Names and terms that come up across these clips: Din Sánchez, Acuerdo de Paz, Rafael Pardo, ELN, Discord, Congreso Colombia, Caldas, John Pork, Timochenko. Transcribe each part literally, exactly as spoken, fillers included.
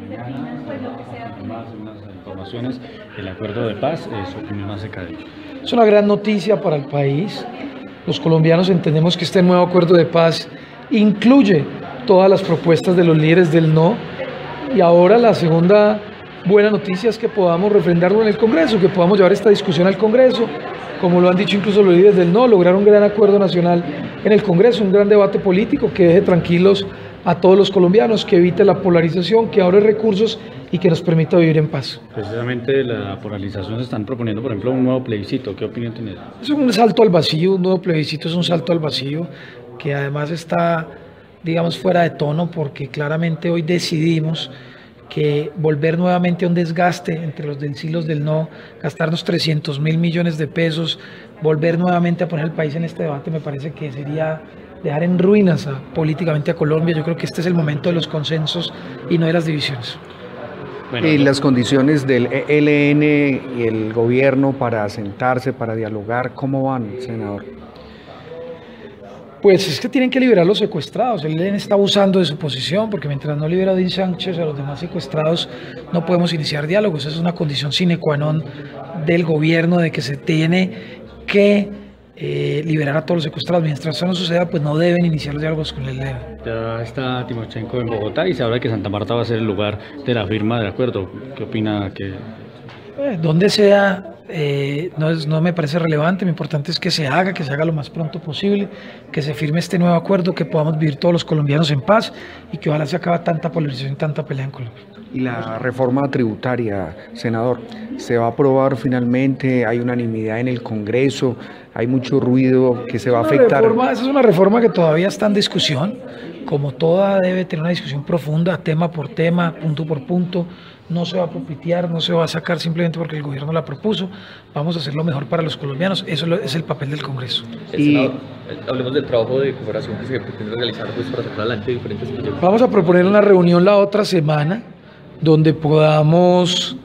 mañana más unas informaciones del Acuerdo de Paz, su opinión acerca de ello. Es una gran noticia para el país. Los colombianos entendemos que este nuevo Acuerdo de Paz incluye todas las propuestas de los líderes del no, y ahora la segunda buena noticia es que podamos refrendarlo en el Congreso, que podamos llevar esta discusión al Congreso, como lo han dicho incluso los líderes del no, lograr un gran acuerdo nacional en el Congreso, un gran debate político que deje tranquilos a todos los colombianos, que evite la polarización, que ahorre recursos y que nos permita vivir en paz. Precisamente la polarización se están proponiendo, por ejemplo, un nuevo plebiscito. ¿Qué opinión tiene? Es un salto al vacío, un nuevo plebiscito es un salto al vacío, que además está, digamos, fuera de tono, porque claramente hoy decidimos que volver nuevamente a un desgaste entre los decilos del no, gastarnos trescientos mil millones de pesos, volver nuevamente a poner al país en este debate, me parece que sería dejar en ruinas a, políticamente a Colombia. Yo creo que este es el momento de los consensos y no de las divisiones. Bueno, ¿y las condiciones del E L N y el gobierno para sentarse, para dialogar, cómo van, senador? Pues es que tienen que liberar los secuestrados. El E L N está abusando de su posición, porque mientras no libera a Din Sánchez, a los demás secuestrados, no podemos iniciar diálogos. Esa es una condición sine qua non del gobierno, de que se tiene que eh, liberar a todos los secuestrados. Mientras eso no suceda, pues no deben iniciar los diálogos con el E L N. Ya está Timochenko en Bogotá y se habla que Santa Marta va a ser el lugar de la firma del acuerdo. ¿Qué opina que...? Eh, donde sea... Eh, no, es, no me parece relevante, lo importante es que se haga, que se haga lo más pronto posible, que se firme este nuevo acuerdo, que podamos vivir todos los colombianos en paz y que ojalá se acabe tanta polarización, tanta pelea en Colombia. ¿Y la reforma tributaria, senador? ¿Se va a aprobar finalmente? ¿Hay unanimidad en el Congreso? ¿Hay mucho ruido que se va a afectar? Reforma, esa es una reforma que todavía está en discusión, como toda debe tener una discusión profunda, tema por tema, punto por punto. No se va a propitear, no se va a sacar simplemente porque el gobierno la propuso. Vamos a hacer lo mejor para los colombianos. Eso es el papel del Congreso. Y senador, hablemos del trabajo de cooperación que se pretende realizar, pues, para sacar adelante diferentes proyectos. Vamos a proponer una reunión la otra semana donde podamos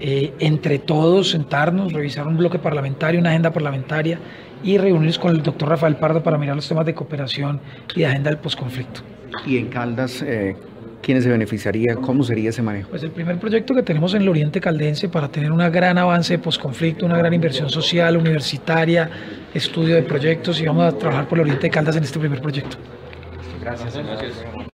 eh, entre todos sentarnos, revisar un bloque parlamentario, una agenda parlamentaria y reunirnos con el doctor Rafael Pardo para mirar los temas de cooperación y de agenda del posconflicto. Y en Caldas... Eh... ¿Quiénes se beneficiaría? ¿Cómo sería ese manejo? Pues el primer proyecto que tenemos en el oriente caldense para tener un gran avance de posconflicto, una gran inversión social, universitaria, estudio de proyectos, y vamos a trabajar por el oriente de Caldas en este primer proyecto. Gracias. Gracias.